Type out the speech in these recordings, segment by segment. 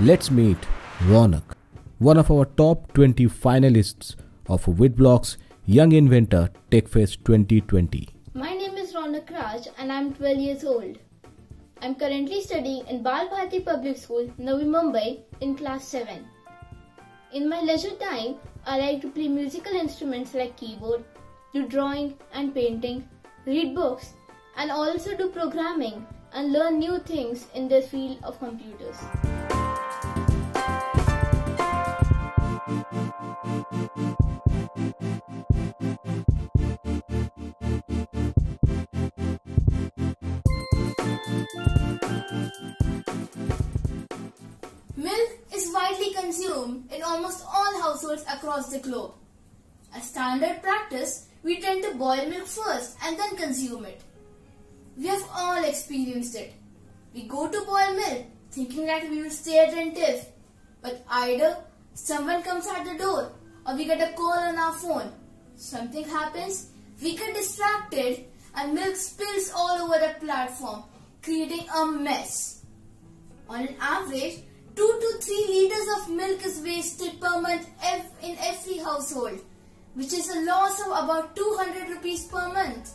Let's meet Raunak, one of our top 20 finalists of WitBlox Young Inventor TechFest 2020. My name is Raunak Raj and I'm 12 years old. I'm currently studying in Bal Bharti Public School, Navi Mumbai in class 7. In my leisure time, I like to play musical instruments like keyboard, do drawing and painting, read books and also do programming and learn new things in the field of computers. Milk is widely consumed in almost all households across the globe. As standard practice, we tend to boil milk first and then consume it. We have all experienced it. We go to boil milk thinking that we will stay attentive, but either someone comes at the door or we get a call on our phone. Something happens, we get distracted and milk spills all over the platform, creating a mess. On an average, 2 to 3 liters of milk is wasted per month in every household, which is a loss of about 200 rupees per month,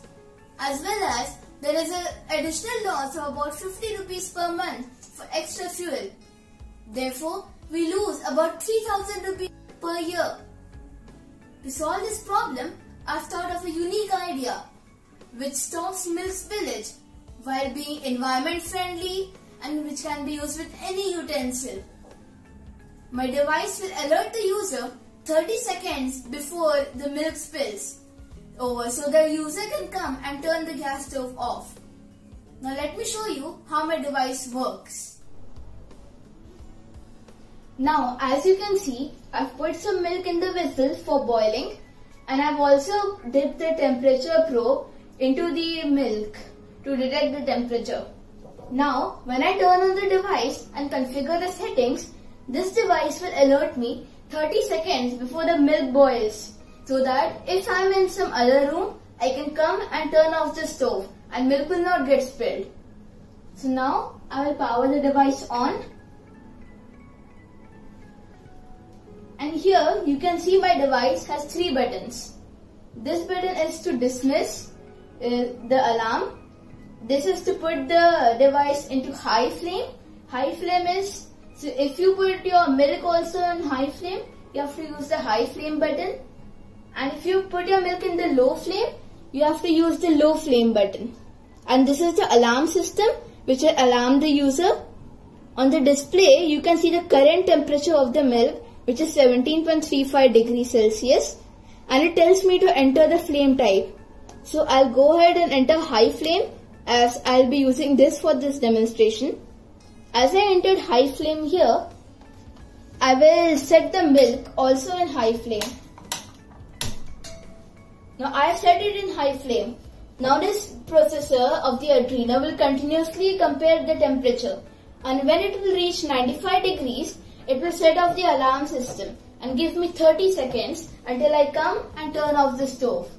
as well as there is an additional loss of about 50 rupees per month for extra fuel. Therefore, we lose about 3000 rupees per year. To solve this problem, I've thought of a unique idea which stops milk spillage while being environment friendly and which can be used with any utensil. My device will alert the user 30 seconds before the milk spills over, so the user can come and turn the gas stove off. Now let me show you how my device works. Now as you can see, I've put some milk in the vessel for boiling and I've also dipped the temperature probe into the milk to detect the temperature. Now when I turn on the device and configure the settings, this device will alert me 30 seconds before the milk boils, so that if I'm in some other room, I can come and turn off the stove and milk will not get spilled. So now I will power the device on. And here you can see my device has 3 buttons. This button is to dismiss the alarm. This is to put the device into high flame. High flame is, so if you put your milk also on high flame, you have to use the high flame button. And if you put your milk in the low flame, you have to use the low flame button. And this is the alarm system which will alarm the user. On the display, you can see the current temperature of the milk, which is 17.35 degrees Celsius. And it tells me to enter the flame type. So I'll go ahead and enter high flame, as I'll be using this for this demonstration. As I entered high flame here, I will set the milk also in high flame. Now I have set it in high flame. Now this processor of the Arduino will continuously compare the temperature, and when it will reach 95 degrees, it will set off the alarm system and give me 30 seconds until I come and turn off the stove.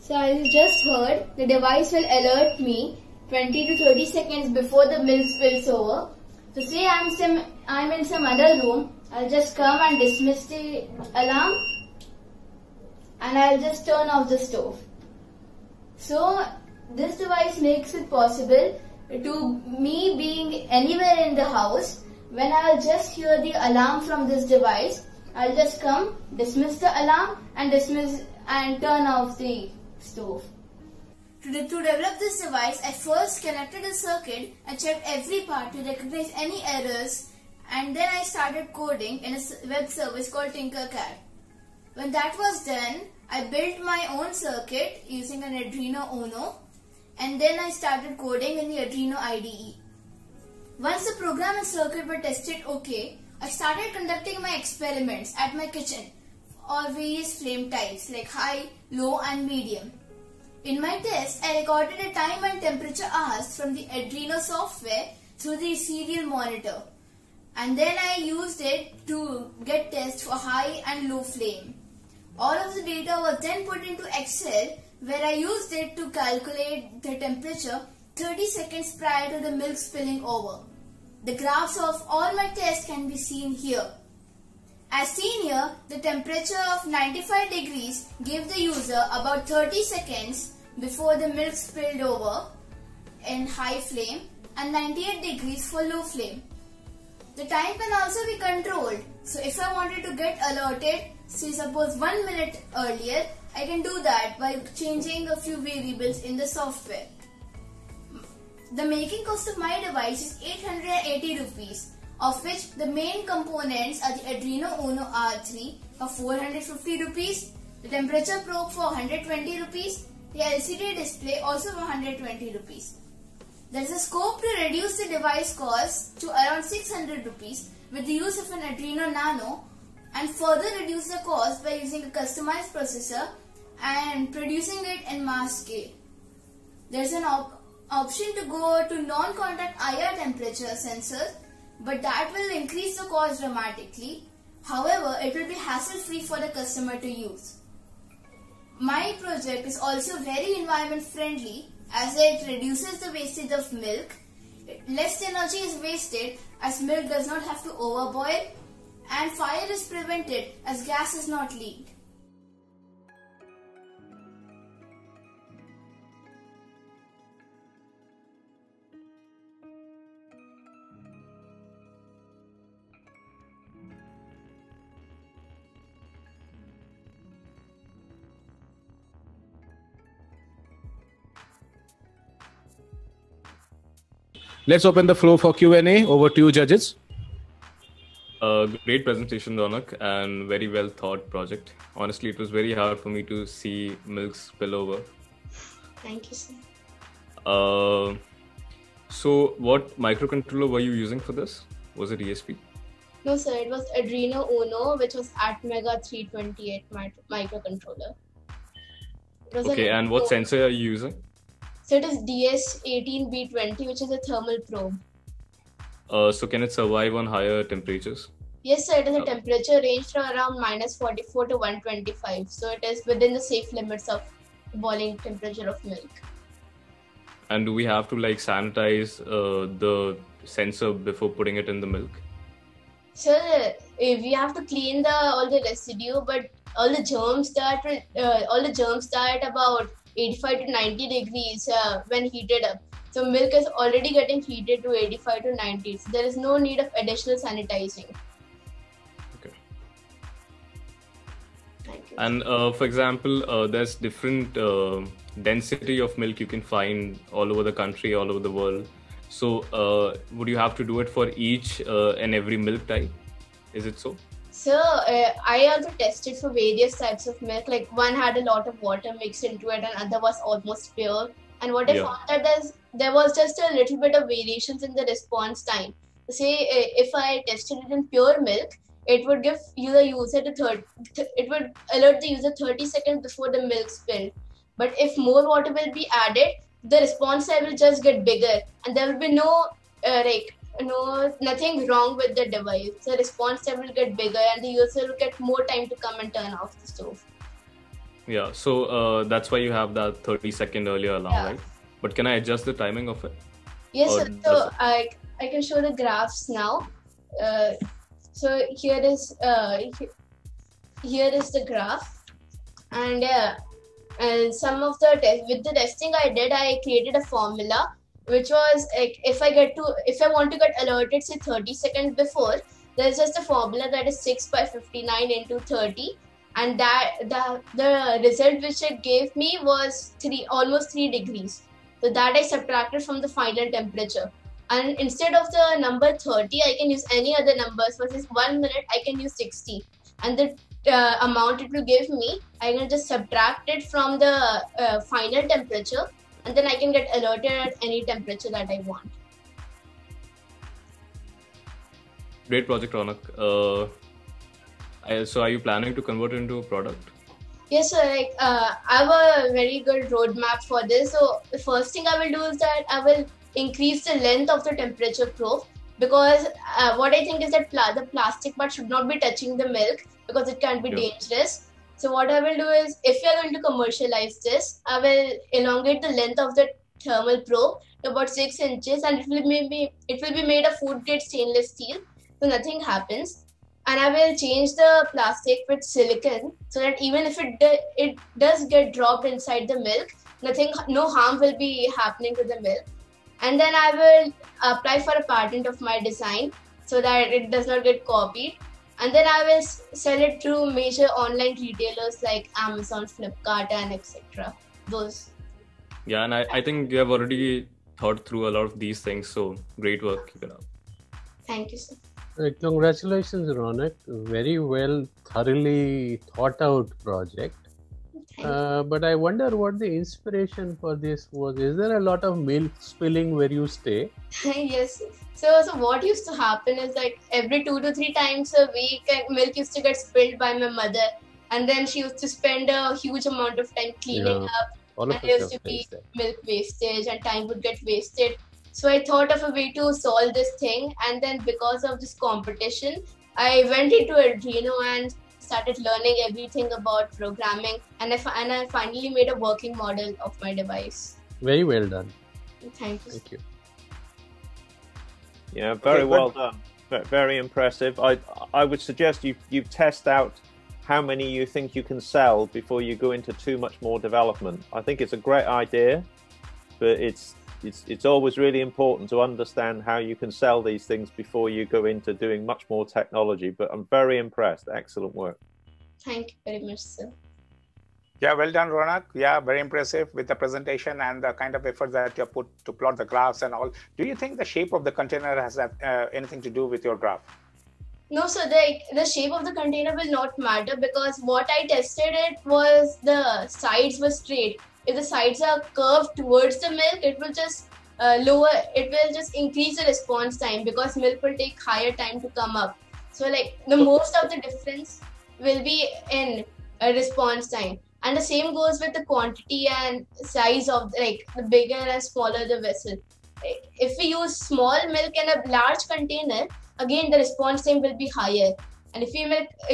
So as you just heard, the device will alert me 20 to 30 seconds before the milk spills over. So say I'm in some other room, I'll just come and dismiss the alarm and I'll just turn off the stove. So this device makes it possible to me being anywhere in the house. When I'll just hear the alarm from this device, I'll just come, dismiss the alarm and turn off the stove. To develop this device, I first connected a circuit and checked every part to recognize any errors, and then I started coding in a web service called Tinkercad. When that was done, I built my own circuit using an Arduino Uno, and then I started coding in the Arduino IDE. Once the program and circuit were tested okay, I started conducting my experiments at my kitchen for various flame types like high, low and medium. In my test, I recorded a time and temperature asked from the Arduino software through the serial monitor. And then I used it to get tests for high and low flame. All of the data was then put into Excel, where I used it to calculate the temperature 30 seconds prior to the milk spilling over. The graphs of all my tests can be seen here. As seen here, the temperature of 95 degrees gave the user about 30 seconds before the milk spilled over in high flame and 98 degrees for low flame. The time can also be controlled, so if I wanted to get alerted, say suppose 1 minute earlier, I can do that by changing a few variables in the software. The making cost of my device is 880 rupees, of which the main components are the Arduino Uno R3 for 450 rupees, the temperature probe for 120 rupees, the LCD display also for 120 rupees. There is a scope to reduce the device cost to around 600 rupees with the use of an Arduino Nano, and further reduce the cost by using a customized processor and producing it in mass scale. There is an option to go to non-contact IR temperature sensors, but that will increase the cost dramatically. However, it will be hassle-free for the customer to use. My project is also very environment-friendly, as it reduces the wastage of milk. Less energy is wasted as milk does not have to overboil, and fire is prevented as gas is not leaked. Let's open the floor for Q&A. Over to you, judges. Great presentation, Raunak, and very well thought project. Honestly, it was very hard for me to see milk spill over. Thank you, sir. So what microcontroller were you using for this? Was it ESP? No, sir. It was Arduino Uno, which was Atmega328 microcontroller. Okay, and what sensor are you using? So it is DS18B20, which is a thermal probe. So can it survive on higher temperatures? Yes, sir. It is a temperature range from around -44 to 125. So it is within the safe limits of boiling temperature of milk. And do we have to like sanitize the sensor before putting it in the milk? Sir, we have to clean all the residue, but all the germs that about 85 to 90 degrees when heated up. So milk is already getting heated to 85 to 90. So there is no need of additional sanitizing. Okay. Thank you. And for example, there's different density of milk you can find all over the country, all over the world. So would you have to do it for each and every milk type? Is it so? So I also tested for various types of milk, like one had a lot of water mixed into it and other was almost pure. And what I found that there was just a little bit of variations in the response time. Say if I tested it in pure milk, it would give the user it would alert the user 30 seconds before the milk spill. But if more water will be added, the response time will just get bigger, and there will be nothing wrong with the device. The response time will get bigger, and the user will get more time to come and turn off the stove. Yeah, so that's why you have that 30-second earlier alarm, right? But can I adjust the timing of it? Yes, sir. So I can show the graphs now. So here is the graph, and some of the testing I did, I created a formula which was like if I want to get alerted say 30 seconds before, there's just a formula that is 6/59 into 30. And the result which it gave me was almost 3 degrees. So that I subtracted from the final temperature. And instead of the number 30, I can use any other numbers. For this 1 minute, I can use 60. And the amount it will give me, I can just subtract it from the final temperature. And then I can get alerted at any temperature that I want. Great project, Raunak. So are you planning to convert it into a product? Yes, so like I have a very good roadmap for this. So the first thing I will do is that I will increase the length of the temperature probe, because what I think is that the plastic part should not be touching the milk, because it can be dangerous. So what I will do is, if you are going to commercialize this, I will elongate the length of the thermal probe to about 6 inches, and it will be made of food grade stainless steel, so nothing happens. And I will change the plastic with silicon, so that even if it does get dropped inside the milk, no harm will be happening to the milk. And then I will apply for a patent of my design, so that it does not get copied. And then I will sell it through major online retailers like Amazon, Flipkart, and etc. Those. Yeah, and I think you have already thought through a lot of these things. So great work, keep it up. Thank you, sir. Congratulations, Raunak. Very well, thoroughly thought out project. But I wonder what the inspiration for this was. Is there a lot of milk spilling where you stay? Yes. So what used to happen is that every 2 to 3 times a week, milk used to get spilled by my mother, and then she used to spend a huge amount of time cleaning up. And there used to be milk wastage, and time would get wasted. So I thought of a way to solve this thing, and then because of this competition, I went into Arduino and started learning everything about programming, and I finally made a working model of my device. Very well done. Thank you. Thank you. Yeah, very well done. Very impressive. I would suggest you test out how many you think you can sell before you go into too much more development. I think it's a great idea, but it's always really important to understand how you can sell these things before you go into doing much more technology. But I'm very impressed. Excellent work. Thank you very much, sir. Yeah, well done, Raunak. Yeah, very impressive with the presentation and the kind of effort that you put to plot the graphs and all. Do you think the shape of the container has anything to do with your graph? No, so the shape of the container will not matter, because what I tested it was the sides were straight. If the sides are curved towards the milk, it will just increase the response time, because milk will take higher time to come up. So like the most of the difference will be in response time. And the same goes with the quantity and size of the bigger and smaller the vessel. If we use small milk in a large container, again the response time will be higher. And if we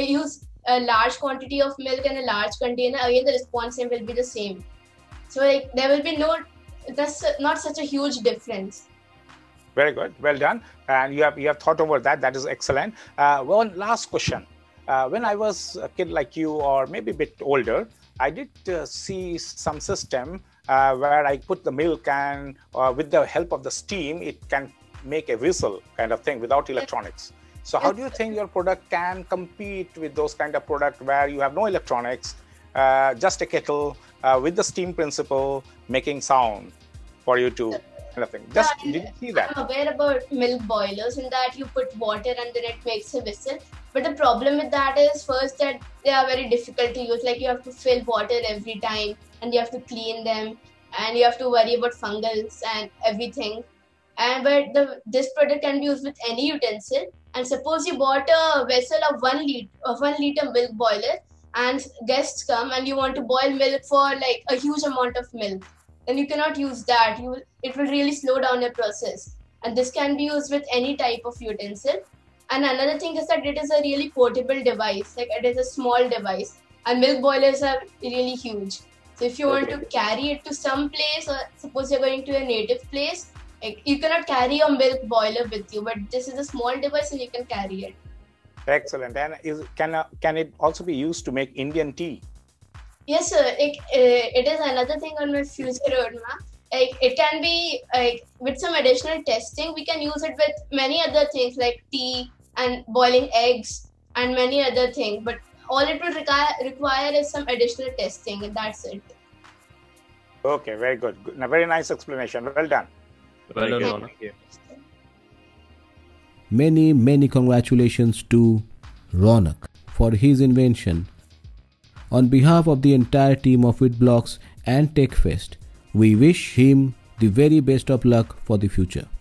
use a large quantity of milk in a large container, again the response time will be the same. So there will be not such a huge difference. Very good, well done, and you have thought over that. That is excellent. One last question. When I was a kid like you, or maybe a bit older, I did see some system where I put the milk and with the help of the steam, it can make a whistle kind of thing without electronics. So how do you think your product can compete with those kind of product where you have no electronics, just a kettle with the steam principle making sound for you to kind of thing? Just didn't see that. I'm aware about milk boilers, in that you put water and then it makes a whistle. But the problem with that is first that they are very difficult to use. Like you have to fill water every time, and you have to clean them, and you have to worry about fungals and everything. And but this product can be used with any utensil. And suppose you bought a vessel of 1 liter milk boiler, and guests come and you want to boil milk for like a huge amount of milk, then you cannot use that. It will really slow down your process. And this can be used with any type of utensil. And another thing is that it is a really portable device. Like it is a small device, and milk boilers are really huge. So if you want to carry it to some place, or suppose you're going to a native place, like you cannot carry your milk boiler with you, but this is a small device and you can carry it. Excellent. And can it also be used to make Indian tea? Yes, sir. It is another thing on my future roadmap. It can be, with some additional testing, we can use it with many other things like tea and boiling eggs and many other things. But all it will require is some additional testing, and that's it. Okay, very good. Now, very nice explanation. Well done. Well done. Thank you. Many congratulations to Raunak for his invention. On behalf of the entire team of WitBlox and TechFest, we wish him the very best of luck for the future.